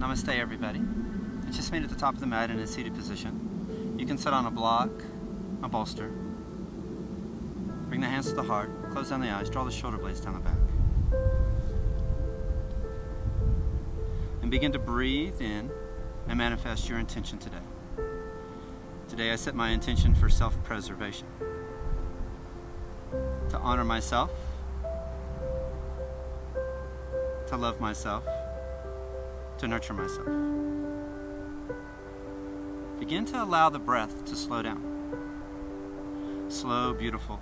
Namaste, everybody. I just made it to the top of the mat in a seated position. You can sit on a block, a bolster. Bring the hands to the heart, close down the eyes, draw the shoulder blades down the back. And begin to breathe in and manifest your intention today. Today I set my intention for self-preservation. To honor myself, to love myself, to nurture myself. Begin to allow the breath to slow down. Slow, beautiful,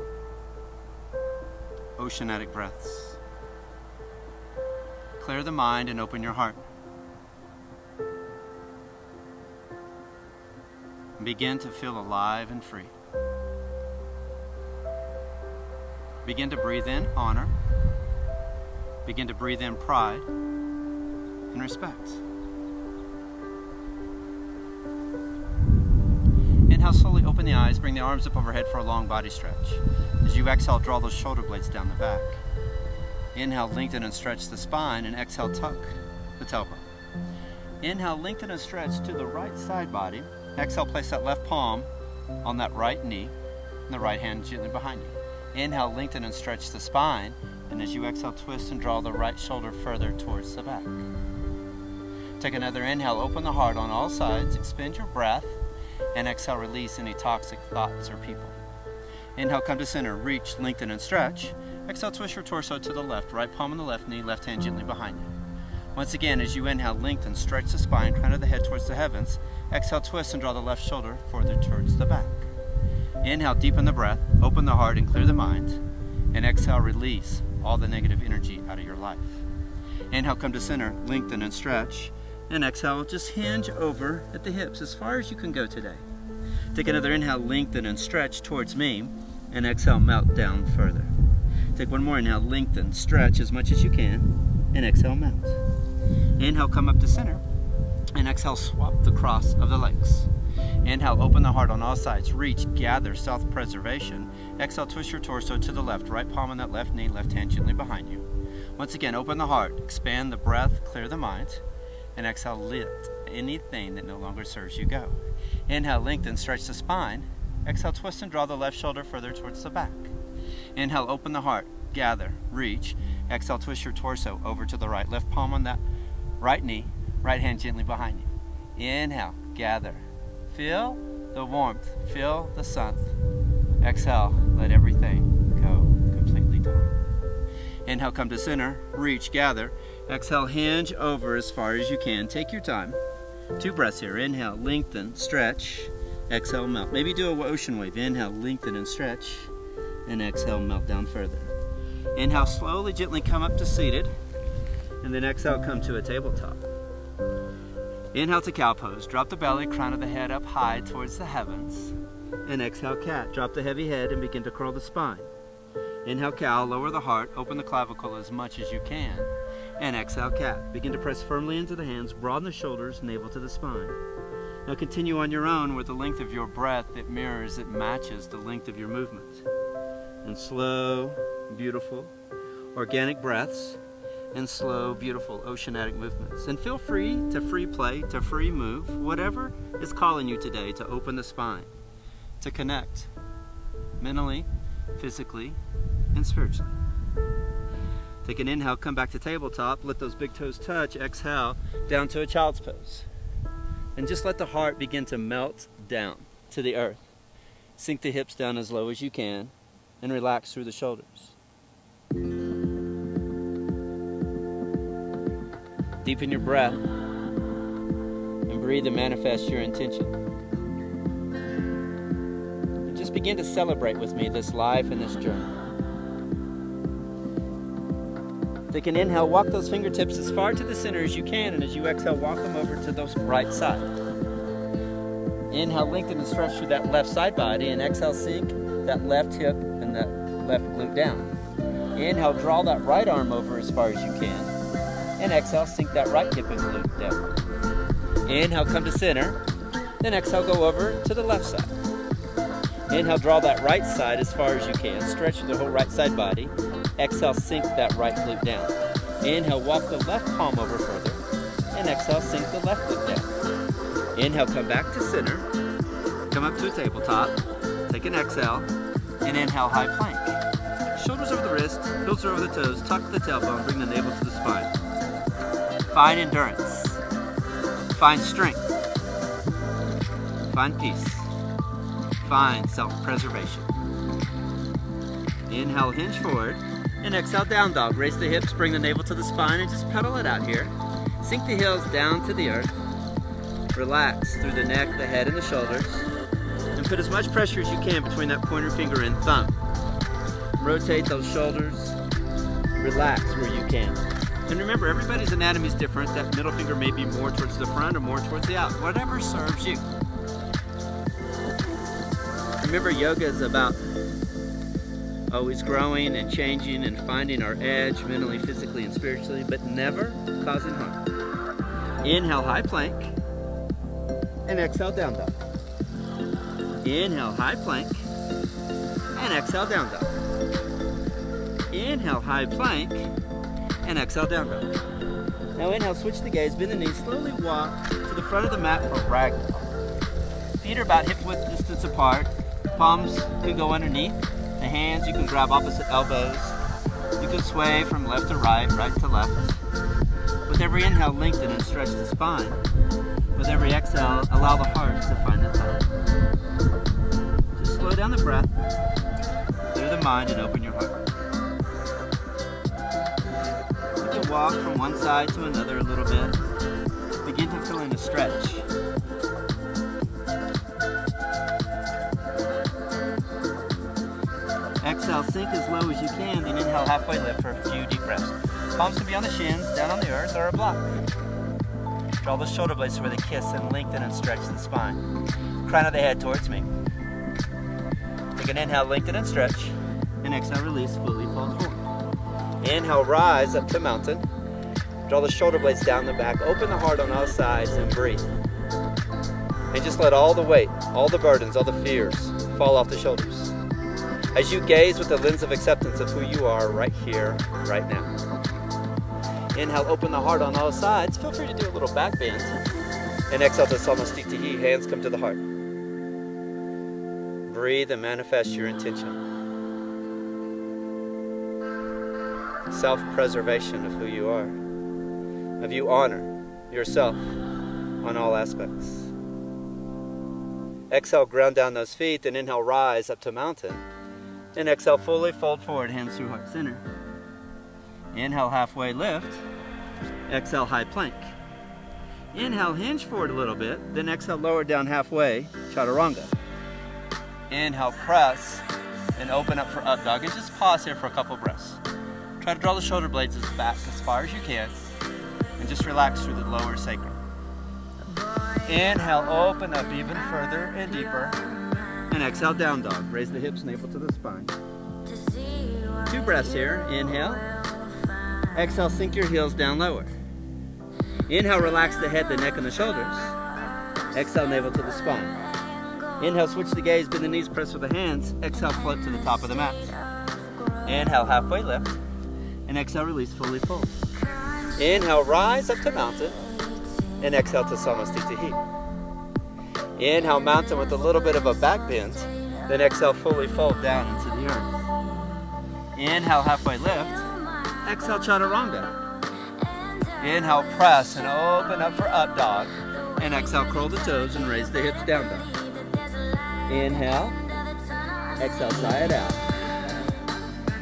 oceanic breaths. Clear the mind and open your heart. Begin to feel alive and free. Begin to breathe in honor. Begin to breathe in pride and respect. Inhale, slowly open the eyes, bring the arms up overhead for a long body stretch. As you exhale, draw those shoulder blades down the back. Inhale, lengthen and stretch the spine, and exhale, tuck the tailbone. Inhale, lengthen and stretch to the right side body. Exhale, place that left palm on that right knee and the right hand gently behind you. Inhale, lengthen and stretch the spine, and as you exhale, twist and draw the right shoulder further towards the back. Take another inhale, open the heart on all sides, expand your breath, and exhale, release any toxic thoughts or people. Inhale, come to center, reach, lengthen and stretch. Exhale, twist your torso to the left, right palm on the left knee, left hand gently behind you. Once again, as you inhale, lengthen, stretch the spine, crown of the head towards the heavens. Exhale, twist and draw the left shoulder further towards the back. Inhale, deepen the breath, open the heart and clear the mind. And exhale, release all the negative energy out of your life. Inhale, come to center, lengthen and stretch. And exhale, just hinge over at the hips as far as you can go today. Take another inhale, lengthen and stretch towards me. And exhale, melt down further. Take one more inhale, lengthen, stretch as much as you can. And exhale, melt. Inhale, come up to center, and exhale, swap the cross of the legs. Inhale, open the heart on all sides, reach, gather, self-preservation. Exhale, twist your torso to the left, right palm on that left knee, left hand gently behind you. Once again, open the heart, expand the breath, clear the mind, and exhale, let anything that no longer serves you go. Inhale, lengthen, stretch the spine. Exhale, twist and draw the left shoulder further towards the back. Inhale, open the heart, gather, reach. Exhale, twist your torso over to the right, left palm on that right knee, right hand gently behind you. Inhale, gather. Feel the warmth, feel the sun. Exhale, let everything go completely down. Inhale, come to center, reach, gather. Exhale, hinge over as far as you can. Take your time. 2 breaths here. Inhale, lengthen, stretch. Exhale, melt. Maybe do an ocean wave. Inhale, lengthen and stretch. And exhale, melt down further. Inhale, slowly, gently come up to seated. And then exhale, come to a tabletop. Inhale to cow pose. Drop the belly, crown of the head up high towards the heavens. And exhale, cat. Drop the heavy head and begin to curl the spine. Inhale, cow. Lower the heart. Open the clavicle as much as you can. And exhale, cat. Begin to press firmly into the hands. Broaden the shoulders, navel to the spine. Now continue on your own with the length of your breath that mirrors, that matches the length of your movement. And slow, beautiful, organic breaths. And slow, beautiful, oceanic movements. And feel free to free play, to free move, whatever is calling you today to open the spine, to connect mentally, physically, and spiritually. Take an inhale, come back to tabletop, let those big toes touch, exhale, down to a child's pose. And just let the heart begin to melt down to the earth. Sink the hips down as low as you can, and relax through the shoulders. Deepen your breath and breathe and manifest your intention. And just begin to celebrate with me this life and this journey. Take an inhale, walk those fingertips as far to the center as you can, and as you exhale, walk them over to the right side. Inhale, lengthen and stretch through that left side body, and exhale, sink that left hip and that left glute down. Inhale, draw that right arm over as far as you can. And exhale, sink that right hip and glute down. Inhale, come to center. Then exhale, go over to the left side. Inhale, draw that right side as far as you can. Stretch the whole right side body. Exhale, sink that right glute down. Inhale, walk the left palm over further. And and exhale, sink the left foot down. Inhale, come back to center. Come up to a tabletop. Take an exhale. And inhale, high plank. Shoulders over the wrists, heels over the toes, tuck the tailbone, bring the navel to the spine. Find endurance. Find strength. Find peace. Find self-preservation. Inhale, hinge forward. And exhale, down dog. Raise the hips, bring the navel to the spine, and just pedal it out here. Sink the heels down to the earth. Relax through the neck, the head, and the shoulders. And put as much pressure as you can between that pointer finger and thumb. Rotate those shoulders. Relax where you can. And remember, everybody's anatomy is different. That middle finger may be more towards the front or more towards the out. Whatever serves you. Remember, yoga is about always growing and changing and finding our edge mentally, physically, and spiritually, but never causing harm. Inhale, high plank. And exhale, down dog. Inhale, high plank. And exhale, down dog. Inhale, high plank. And exhale, down dog. Now inhale, switch the gaze, bend the knees, slowly walk to the front of the mat for ragdoll. Feet are about hip-width distance apart. Palms can go underneath. The hands, you can grab opposite elbows. You can sway from left to right, right to left. With every inhale, lengthen and stretch the spine. With every exhale, allow the heart to find its home. Just slow down the breath, clear the mind, and open your heart. You can walk from one side to another a little bit. Begin to feel in a stretch. Exhale, sink as low as you can, then inhale, halfway lift for a few deep breaths. Palms can be on the shins, down on the earth, or a block. Draw the shoulder blades to where they kiss and lengthen and stretch the spine. Crown of the head towards me. Take an inhale, lengthen and stretch. And exhale, release, fully fold forward. Inhale, rise up to mountain. Draw the shoulder blades down the back. Open the heart on all sides and breathe. And just let all the weight, all the burdens, all the fears fall off the shoulders. As you gaze with the lens of acceptance of who you are right here, right now. Inhale, open the heart on all sides. Feel free to do a little back bend. And exhale to Samasthiti, hands come to the heart. Breathe and manifest your intention. Self-preservation of who you are. Of you honor yourself on all aspects. Exhale, ground down those feet, then inhale, rise up to mountain. And exhale, fully fold forward, hands through heart center. Inhale, halfway lift. Exhale, high plank. Inhale, hinge forward a little bit. Then exhale, lower down halfway, chaturanga. Inhale, press, and open up for up dog. And just pause here for a couple breaths. Try to draw the shoulder blades back as far as you can. And just relax through the lower sacrum. Inhale, open up even further and deeper. And exhale, down dog. Raise the hips, navel to the spine. 2 breaths here. Inhale. Exhale, sink your heels down lower. Inhale, relax the head, the neck, and the shoulders. Exhale, navel to the spine. Inhale, switch the gaze, bend the knees, press with the hands. Exhale, float to the top of the mat. Inhale, halfway lift. And exhale, release, fully fold. Inhale, rise up to mountain. And exhale to Samasthiti. Inhale, mountain with a little bit of a back bend. Then exhale, fully fold down into the earth. Inhale, halfway lift. Exhale, chaturanga. Inhale, press and open up for up dog. And exhale, curl the toes and raise the hips, down dog. Inhale. Exhale, sigh it out.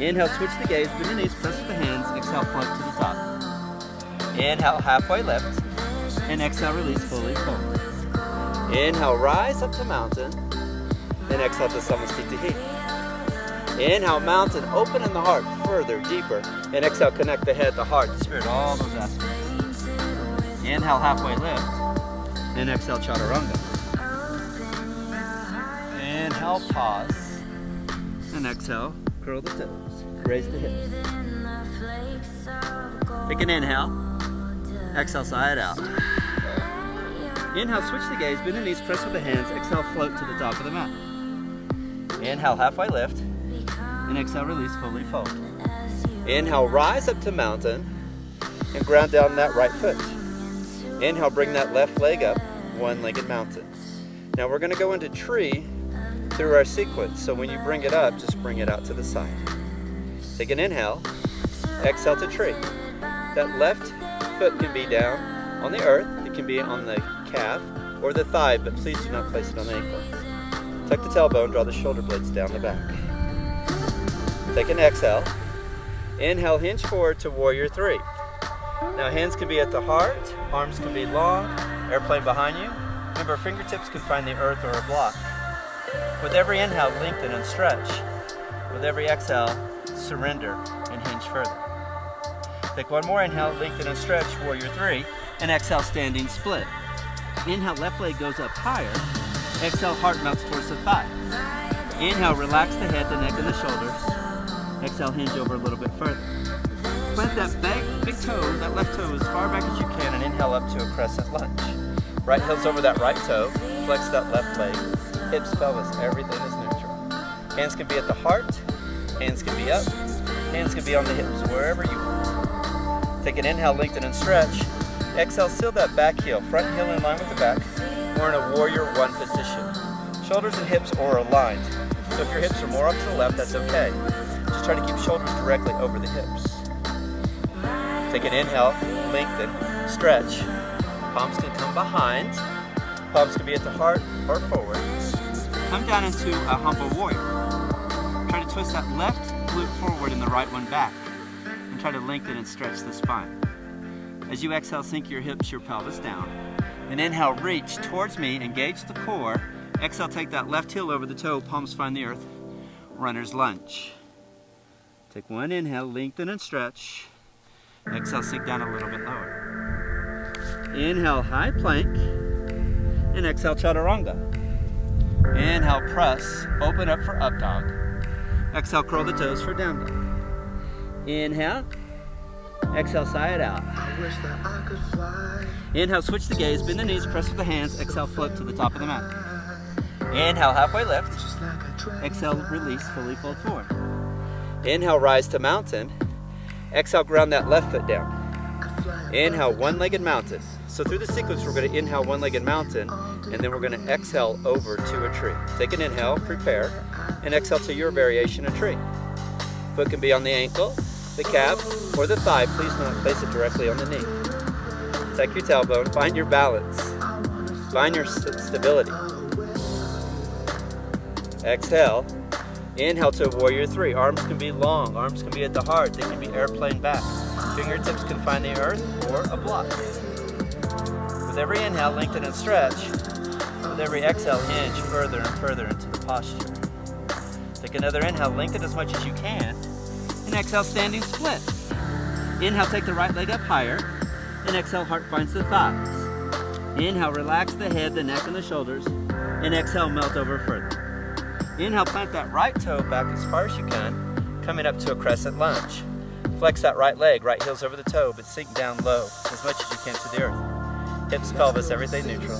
Inhale, switch the gaze, bend the knees, press with the hands. Exhale, float to the top. Inhale, halfway lift. And exhale, release, fully fold. Inhale, rise up to mountain. Then exhale to Samasthiti. Inhale, mountain, open in the heart, further, deeper. And exhale, connect the head, the heart, the spirit, all those aspects. Inhale, halfway lift. And exhale, chaturanga. Inhale, pause. And exhale, curl the toes. Raise the hips. Take an inhale. Exhale, sigh it out. Inhale, switch the gaze, bend the knees, press with the hands. Exhale, float to the top of the mat. Inhale, halfway lift. And exhale, release, fully fold. Inhale, rise up to mountain. And ground down that right foot. Inhale, bring that left leg up, one legged mountain. Now we're going to go into tree through our sequence, so when you bring it up, just bring it out to the side. Take an inhale, exhale to tree. That left foot can be down on the earth, it can be on the calf or the thigh, but please do not place it on the ankle. Tuck the tailbone, draw the shoulder blades down the back. Take an exhale. Inhale, hinge forward to warrior three. Now hands can be at the heart, arms can be long, airplane behind you. Remember, fingertips can find the earth or a block. With every inhale, lengthen and stretch. With every exhale, surrender and hinge further. Take one more inhale, lengthen and stretch, warrior three, and exhale, standing split. Inhale, left leg goes up higher. Exhale, heart melts towards the thigh. Inhale, relax the head, the neck, and the shoulders. Exhale, hinge over a little bit further. Plant that big toe, that left toe, as far back as you can, and inhale up to a crescent lunge. Right heel's over that right toe, flex that left leg, hips, pelvis, everything is neutral. Hands can be at the heart, hands can be up, hands can be on the hips, wherever you want. Take an inhale, lengthen and stretch. Exhale, seal that back heel, front heel in line with the back. We're in a warrior one position. Shoulders and hips are aligned. So if your hips are more up to the left, that's okay. Just try to keep shoulders directly over the hips. Take an inhale, lengthen, stretch. Palms can come behind. Palms can be at the heart or forward. Come down into a humble warrior. Try to twist that left glute forward and the right one back. And try to lengthen and stretch the spine. As you exhale, sink your hips, your pelvis down. And inhale, reach towards me, engage the core. Exhale, take that left heel over the toe, palms find the earth. Runner's lunge. Take one inhale, lengthen and stretch. Exhale, sink down a little bit lower. Inhale, high plank. And exhale, chaturanga. Inhale, press, open up for up dog. Exhale, curl the toes for down dog. Inhale, exhale, sigh it out. Inhale, switch the gaze, bend the knees, press with the hands. Exhale, float to the top of the mat. Inhale, halfway lift. Exhale, release, fully fold forward. Inhale, rise to mountain. Exhale, ground that left foot down. Inhale, one-legged mountain. So through the sequence, we're going to inhale, one-legged mountain, and then we're going to exhale over to a tree. Take an inhale, prepare, and exhale to your variation of tree. Foot can be on the ankle, the calf, or the thigh. Please do not place it directly on the knee. Tuck your tailbone, find your balance, find your stability. Exhale. Inhale to warrior three. Arms can be long, arms can be at the heart, they can be airplane back. Fingertips can find the earth or a block. With every inhale, lengthen and stretch. With every exhale, hinge further and further into the posture. Take another inhale, lengthen as much as you can. And exhale, standing split. Inhale, take the right leg up higher. And exhale, heart finds the thighs. Inhale, relax the head, the neck, and the shoulders. And exhale, melt over further. Inhale, plant that right toe back as far as you can, coming up to a crescent lunge. Flex that right leg, right heel's over the toe, but sink down low as much as you can to the earth. Hips, pelvis, everything neutral.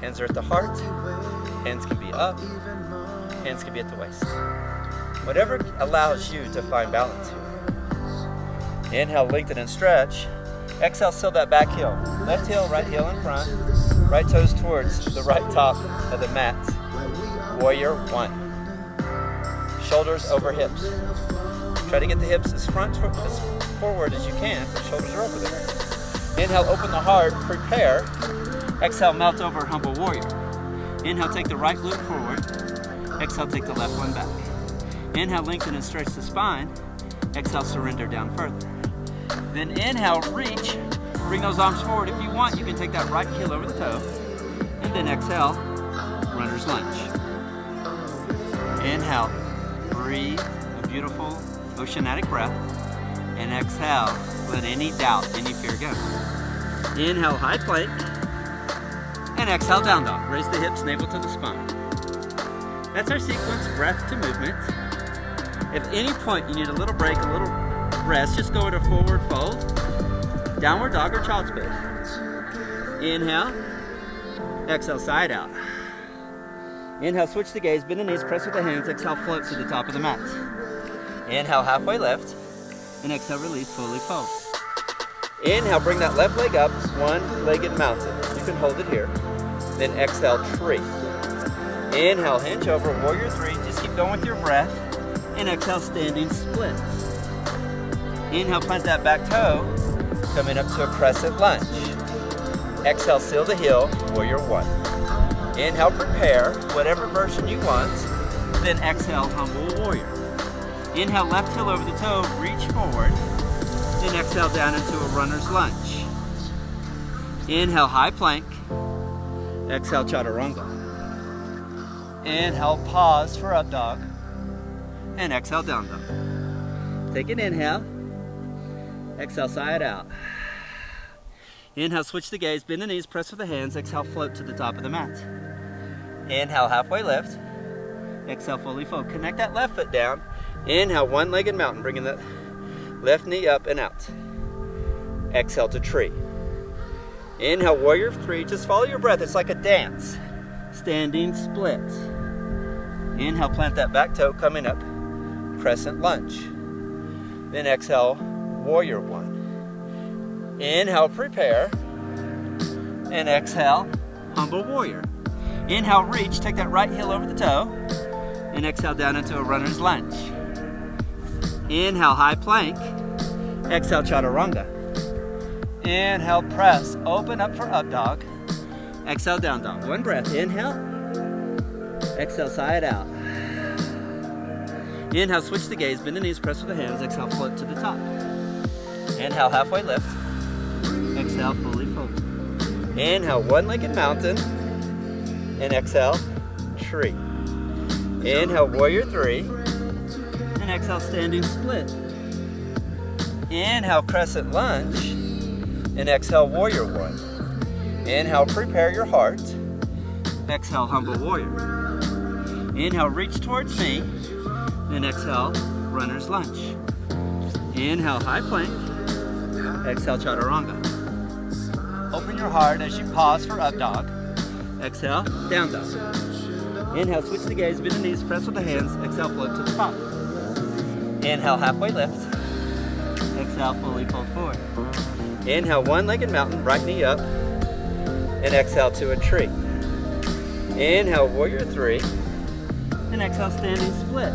Hands are at the heart, hands can be up, hands can be at the waist. Whatever allows you to find balance here. Inhale, lengthen and stretch. Exhale, seal that back heel. Left heel, right heel in front. Right toes towards the right top of the mat. Warrior one. Shoulders over hips. Try to get the hips as forward as you can, but shoulders are over there. Inhale, open the heart, prepare. Exhale, melt over, humble warrior. Inhale, take the right glute forward. Exhale, take the left one back. Inhale, lengthen and stretch the spine. Exhale, surrender down further. Then inhale, reach. Bring those arms forward. If you want, you can take that right heel over the toe. And then exhale, runner's lunge. Inhale, breathe a beautiful oceanic breath, and exhale, let any doubt, any fear go. Inhale, high plank, and exhale, down dog. Raise the hips, navel to the spine. That's our sequence, breath to movement. If at any point you need a little break, a little rest, just go into forward fold, downward dog or child's pose. Inhale, exhale, side out. Inhale, switch the gaze, bend the knees, press with the hands, exhale, float to the top of the mat. Inhale, halfway lift, and exhale, release, fully fold. Inhale, bring that left leg up, one-legged mountain. You can hold it here. Then exhale, tree. Inhale, hinge over, warrior three. Just keep going with your breath. And exhale, standing splits. Inhale, plant that back toe. Coming up to a crescent lunge. Exhale, seal the heel, warrior one. Inhale, prepare, whatever version you want. Then exhale, humble warrior. Inhale, left heel over the toe, reach forward. Then exhale down into a runner's lunge. Inhale, high plank. Exhale, chaturanga. Inhale, pause for up dog. And exhale, down dog. Take an inhale. Exhale, sigh it out. Inhale, switch the gaze, bend the knees, press with the hands. Exhale, float to the top of the mat. Inhale, halfway lift. Exhale, fully fold. Connect that left foot down. Inhale, one-legged mountain, bringing the left knee up and out. Exhale to tree. Inhale, warrior three. Just follow your breath. It's like a dance. Standing split. Inhale, plant that back toe, coming up. Crescent lunge. Then exhale, warrior one. Inhale, prepare. And exhale, humble warrior. Inhale, reach. Take that right heel over the toe. And exhale down into a runner's lunge. Inhale, high plank. Exhale, chaturanga. Inhale, press. Open up for up dog. Exhale, down dog. One breath. Inhale. Exhale, sigh it out. Inhale, switch the gaze. Bend the knees, press with the hands. Exhale, float to the top. Inhale, halfway lift. Exhale, fully fold. Inhale, one-legged mountain. And exhale, tree. Inhale, warrior three. And exhale, standing split. Inhale, crescent lunge. And exhale, warrior one. Inhale, prepare your heart. Exhale, humble warrior. Inhale, reach towards me. And exhale, runner's lunge. Inhale, high plank. Exhale, chaturanga. Open your heart as you pause for up dog. Exhale, down dog. Inhale, switch the gaze, bend the knees, press with the hands. Exhale, float to the top. Inhale, halfway lift. Exhale, fully fold forward. Inhale, one-legged mountain, right knee up. And exhale to a tree. Inhale, warrior three. And exhale, standing split.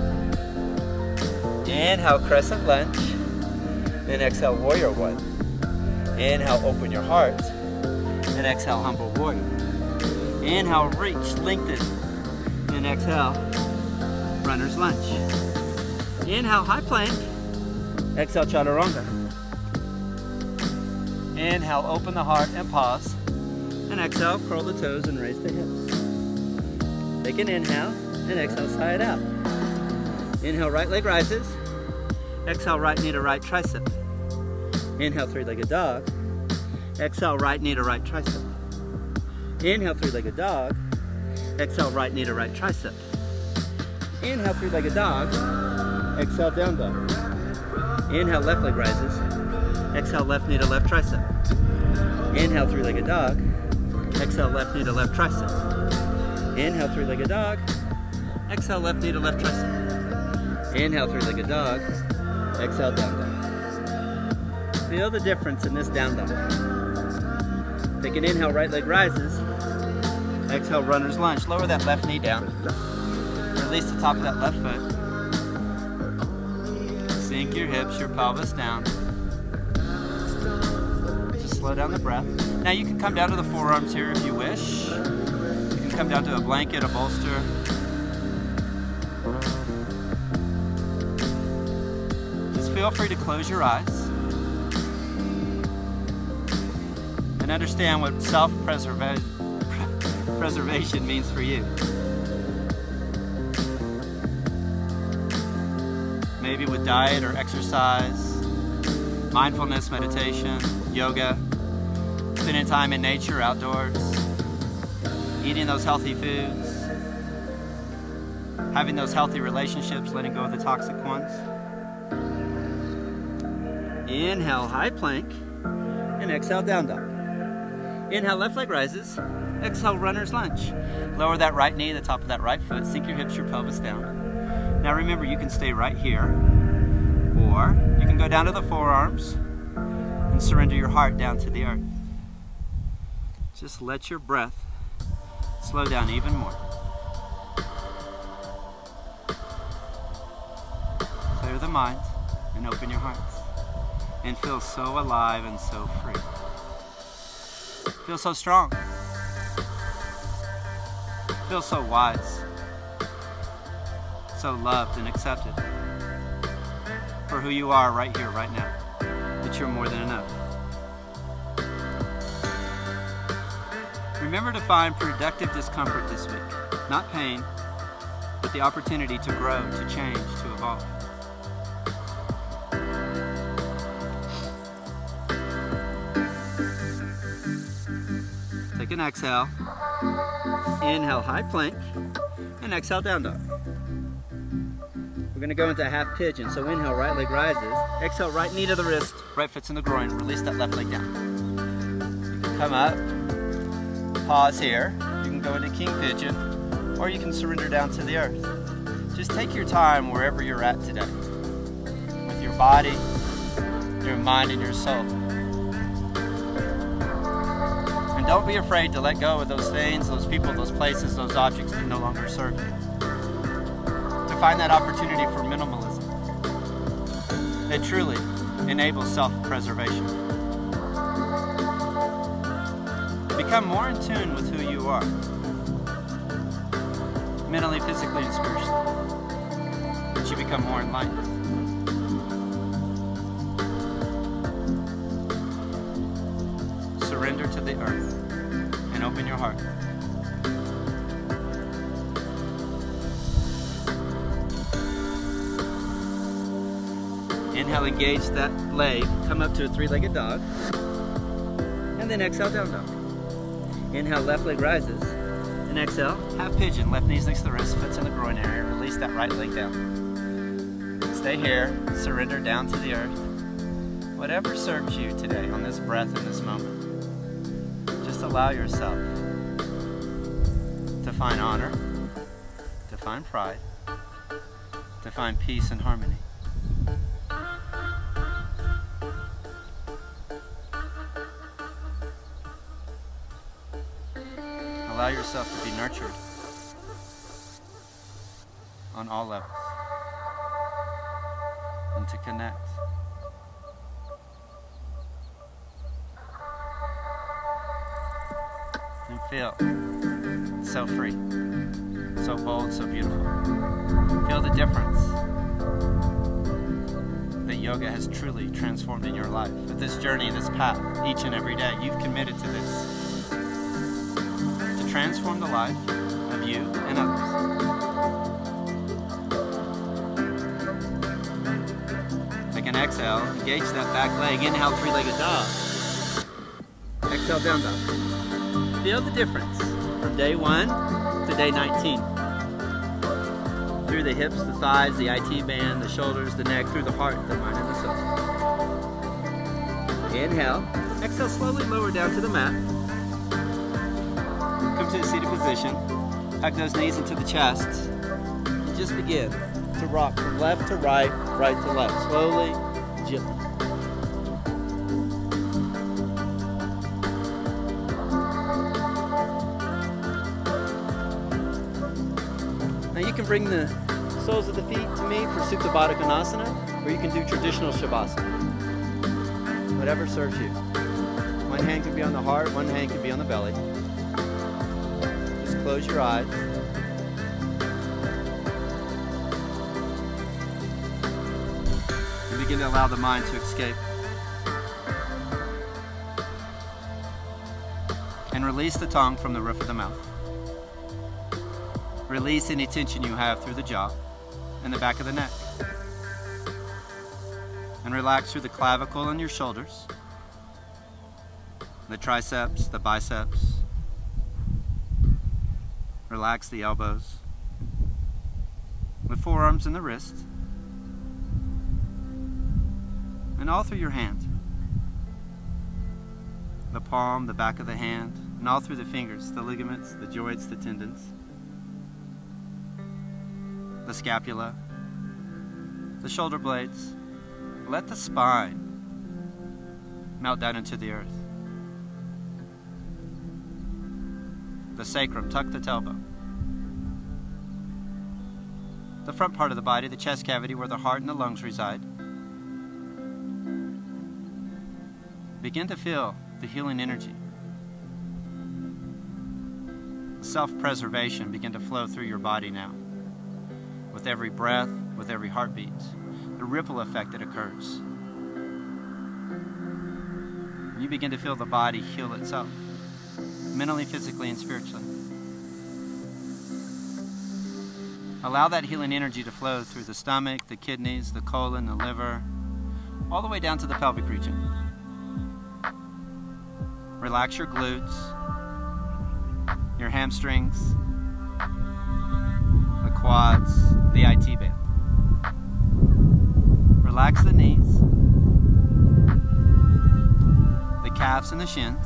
Inhale, crescent lunge. And exhale, warrior one. Inhale, open your heart. And exhale, humble warrior. Inhale, reach, lengthen. And exhale, runner's lunge. Inhale, high plank. Exhale, chaturanga. Inhale, open the heart and pause. And exhale, curl the toes and raise the hips. Take an inhale and exhale, sigh it out. Inhale, right leg rises. Exhale, right knee to right tricep. Inhale, three-legged dog. Exhale, right knee to right tricep. Inhale, three-legged dog. Exhale, right knee to right tricep. Inhale, three-legged dog. Exhale, down dog. Inhale, left leg rises. Exhale, left knee to left tricep. Inhale, three-legged dog. Exhale, left knee to left tricep. Inhale, three-legged dog. Exhale, left knee to left tricep. Inhale, three-legged dog. Exhale, down dog. Feel the difference in this down dog. Take an inhale, right leg rises. Exhale, runner's lunge. Lower that left knee down. Release the top of that left foot. Sink your hips, your pelvis down. Just slow down the breath. Now you can come down to the forearms here if you wish. You can come down to a blanket, a bolster. Just feel free to close your eyes. And understand what self-preservation means for you. Maybe with diet or exercise, mindfulness, meditation, yoga, spending time in nature, outdoors, eating those healthy foods, having those healthy relationships, letting go of the toxic ones. Inhale, high plank, and exhale, down dog. Inhale, left leg rises. Exhale, runner's lunge. Lower that right knee, the top of that right foot. Sink your hips, your pelvis down. Now remember, you can stay right here, or you can go down to the forearms and and surrender your heart down to the earth. Just let your breath slow down even more. Clear the mind and open your heart. And feel so alive and so free. Feel so strong. Feel so wise. So loved and accepted for who you are right here, right now. That you're more than enough. Remember to find productive discomfort this week. Not pain, but the opportunity to grow, to change, to evolve. Take an exhale. Inhale, high plank. And exhale, down dog. We're going to go into a half pigeon. So inhale, right leg rises. Exhale, right knee to the wrist. Right foot's in the groin. Release that left leg down. Come up. Pause here. You can go into king pigeon, or you can surrender down to the earth. Just take your time wherever you're at today, with your body, your mind, and your soul. And don't be afraid to let go of those things, those people, those places, those objects that no longer serve you. To find that opportunity for minimalism. It truly enables self-preservation. Become more in tune with who you are, mentally, physically, and spiritually, that you become more enlightened. Surrender to the earth and open your heart. Inhale, engage that leg, come up to a three-legged dog, and then exhale, down dog. Inhale, left leg rises, and exhale, half pigeon, left knee's next to the wrist, foot's in the groin area, release that right leg down. Stay here, surrender down to the earth. Whatever serves you today on this breath, in this moment, just allow yourself to find honor, to find pride, to find peace and harmony. Allow yourself to be nurtured on all levels and to connect. And feel so free, so bold, so beautiful. Feel the difference that yoga has truly transformed in your life. With this journey, this path, each and every day, you've committed to this. Transform the life of you and others. Take an exhale, engage that back leg, inhale, three-legged dog. Exhale, down dog. Feel the difference from day 1 to day 19. Through the hips, the thighs, the IT band, the shoulders, the neck, through the heart, the mind, and the soul. Inhale, exhale, slowly lower down to the mat. Come to a seated position, tuck those knees into the chest, and just begin to rock from left to right, right to left, slowly, gently. Now you can bring the soles of the feet to me for Supta Baddha Konasana, or you can do traditional Shavasana, whatever serves you. One hand can be on the heart, one hand can be on the belly. Close your eyes. And begin to allow the mind to escape. And release the tongue from the roof of the mouth. Release any tension you have through the jaw and the back of the neck. And relax through the clavicle and your shoulders, the triceps, the biceps. Relax the elbows, the forearms and the wrist, and all through your hand. The palm, the back of the hand, and all through the fingers, the ligaments, the joints, the tendons, the scapula, the shoulder blades. Let the spine melt down into the earth. The sacrum, tuck the tailbone. The front part of the body, the chest cavity where the heart and the lungs reside. Begin to feel the healing energy. Self-preservation begin to flow through your body now. With every breath, with every heartbeat, the ripple effect that occurs. You begin to feel the body heal itself, mentally, physically, and spiritually. Allow that healing energy to flow through the stomach, the kidneys, the colon, the liver, all the way down to the pelvic region. Relax your glutes, your hamstrings, the quads, the IT band. Relax the knees, the calves and the shins,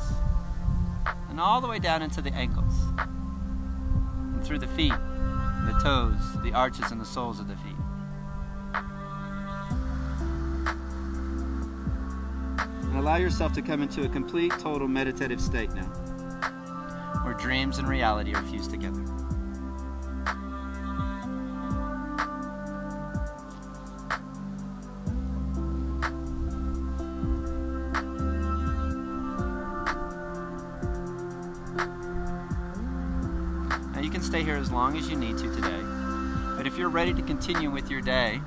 and all the way down into the ankles, and through the feet, the toes, the arches, and the soles of the feet. And allow yourself to come into a complete, total meditative state now, where dreams and reality are fused together. Stay here as long as you need to today, but if you're ready to continue with your day,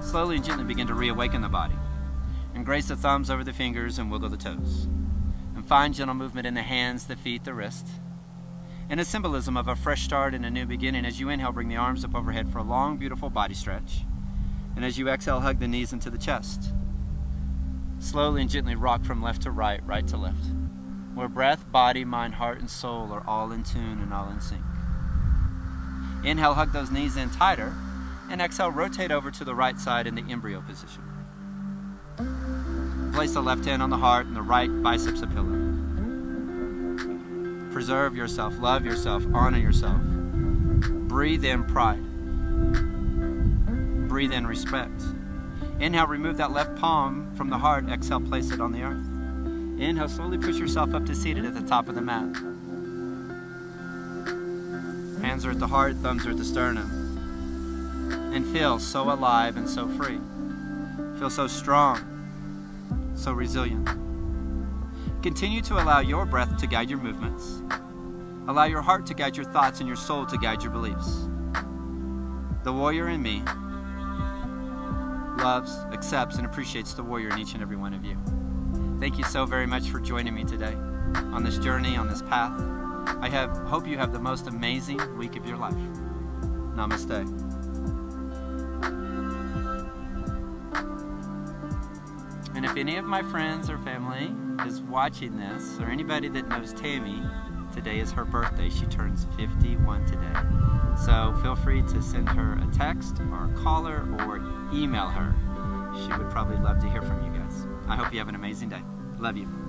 slowly and gently begin to reawaken the body and grace the thumbs over the fingers and wiggle the toes, and find gentle movement in the hands, the feet, the wrist, and a symbolism of a fresh start and a new beginning. As you inhale, bring the arms up overhead for a long, beautiful body stretch, and as you exhale, hug the knees into the chest. Slowly and gently rock from left to right, right to left, where breath, body, mind, heart, and soul are all in tune and all in sync. Inhale, hug those knees in tighter, and exhale, rotate over to the right side in the embryo position. Place the left hand on the heart and the right biceps a pillow. Preserve yourself, love yourself, honor yourself. Breathe in pride. Breathe in respect. Inhale, remove that left palm from the heart. Exhale, place it on the earth. Inhale, slowly push yourself up to seated at the top of the mat. Hands are at the heart, thumbs are at the sternum. And feel so alive and so free. Feel so strong, so resilient. Continue to allow your breath to guide your movements. Allow your heart to guide your thoughts and your soul to guide your beliefs. The warrior in me loves, accepts, and appreciates the warrior in each and every one of you. Thank you so very much for joining me today on this journey, on this path. I hope you have the most amazing week of your life. Namaste. And if any of my friends or family is watching this, or anybody that knows Tammy, today is her birthday. She turns 51 today. So feel free to send her a text or call her or email her. She would probably love to hear from you guys. I hope you have an amazing day. Love you.